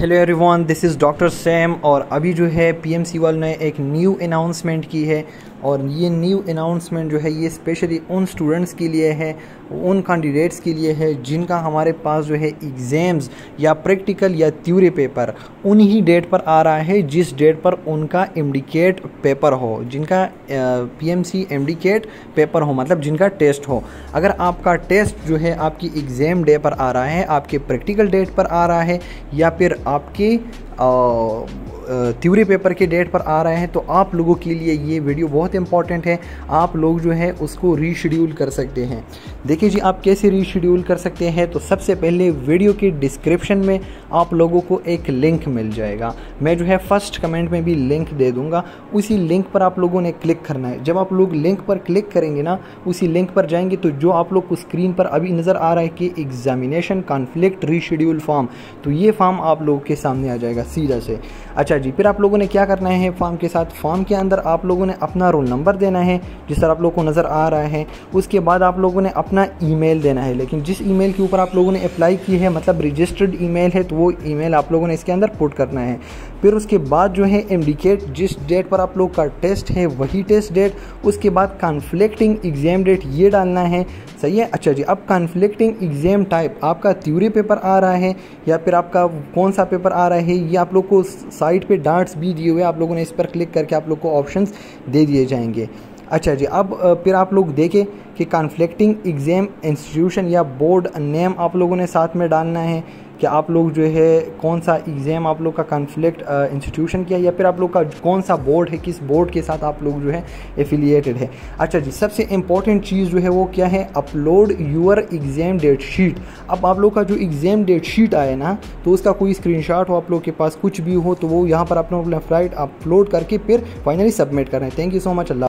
Hello everyone, this is doctor Sam. और अभी जो है पीएमसी वालों ने एक न्यू अनाउंसमेंट की है और ये न्यू अनाउंसमेंट जो है ये स्पेशली उन स्टूडेंट्स के लिए है, उन कैंडिडेट्स के लिए है जिनका हमारे पास जो है एग्ज़ाम्स या प्रैक्टिकल या थ्योरी पेपर उन्हीं डेट पर आ रहा है जिस डेट पर उनका एमडीकेट पेपर हो, जिनका पीएमसी एमडीकेट पेपर हो, मतलब जिनका टेस्ट हो। अगर आपका टेस्ट जो है आपकी एग्ज़ाम डे पर आ रहा है, आपके प्रैक्टिकल डेट पर आ रहा है या फिर आपके थ्योरी पेपर के डेट पर आ रहे हैं, तो आप लोगों के लिए ये वीडियो बहुत इंपॉर्टेंट है। आप लोग जो है उसको रीशेड्यूल कर सकते हैं। देखिए जी, आप कैसे रीशेड्यूल कर सकते हैं। तो सबसे पहले वीडियो के डिस्क्रिप्शन में आप लोगों को एक लिंक मिल जाएगा। मैं जो है फर्स्ट कमेंट में भी लिंक दे दूँगा, उसी लिंक पर आप लोगों ने क्लिक करना है। जब आप लोग लिंक पर क्लिक करेंगे ना, उसी लिंक पर जाएंगे तो जो आप लोग को स्क्रीन पर अभी नज़र आ रहा है कि एग्जामिनेशन कॉन्फ्लिक्ट रीशेड्यूल फॉर्म, तो ये फॉर्म आप लोगों के सामने आ जाएगा सीधा से। अच्छा जी, फिर आप लोगों ने क्या करना है, फॉर्म के साथ फॉर्म के अंदर आप लोगों ने अपना रोल नंबर देना है जिस तरह आप लोगों को नज़र आ रहा है। उसके बाद आप लोगों ने अपना ईमेल देना है, लेकिन जिस ईमेल के ऊपर आप लोगों ने अप्लाई की है मतलब रजिस्टर्ड ईमेल है, तो वो ईमेल आप लोगों ने इसके अंदर पुट करना है। फिर उसके बाद जो है एमडीकेट जिस डेट पर आप लोग का टेस्ट है वही टेस्ट डेट, उसके बाद कॉन्फ्लिक्टिंग एग्ज़ाम डेट ये डालना है, सही है। अच्छा जी, अब कॉन्फ्लिक्टिंग एग्ज़ाम टाइप आपका थ्योरी पेपर आ रहा है या फिर आपका कौन सा पेपर आ रहा है, ये आप लोग को साइट पे डार्ट्स भी दिए हुए, आप लोगों ने इस पर क्लिक करके आप लोग को ऑप्शंस दे दिए जाएंगे। अच्छा जी, अब फिर आप लोग देखें कि कॉन्फ्लिक्टिंग एग्ज़ाम इंस्टीट्यूशन या बोर्ड नेम आप लोगों ने साथ में डालना है कि आप लोग जो है कौन सा एग्ज़ाम आप लोग का कॉन्फ्लिक्ट इंस्टीट्यूशन किया या फिर आप लोग का कौन सा बोर्ड है, किस बोर्ड के साथ आप लोग जो है एफिलिएटेड है। अच्छा जी, सबसे इम्पॉर्टेंट चीज़ जो है वो क्या है, upload your exam date sheet. अब आप लोग का जो एग्ज़ाम डेट शीट आए ना, तो उसका कोई स्क्रीनशॉट हो आप लोग के पास, कुछ भी हो, तो वो यहाँ पर अपना अपलोड करके फिर फाइनली सबमिट करना है। Thank you so much.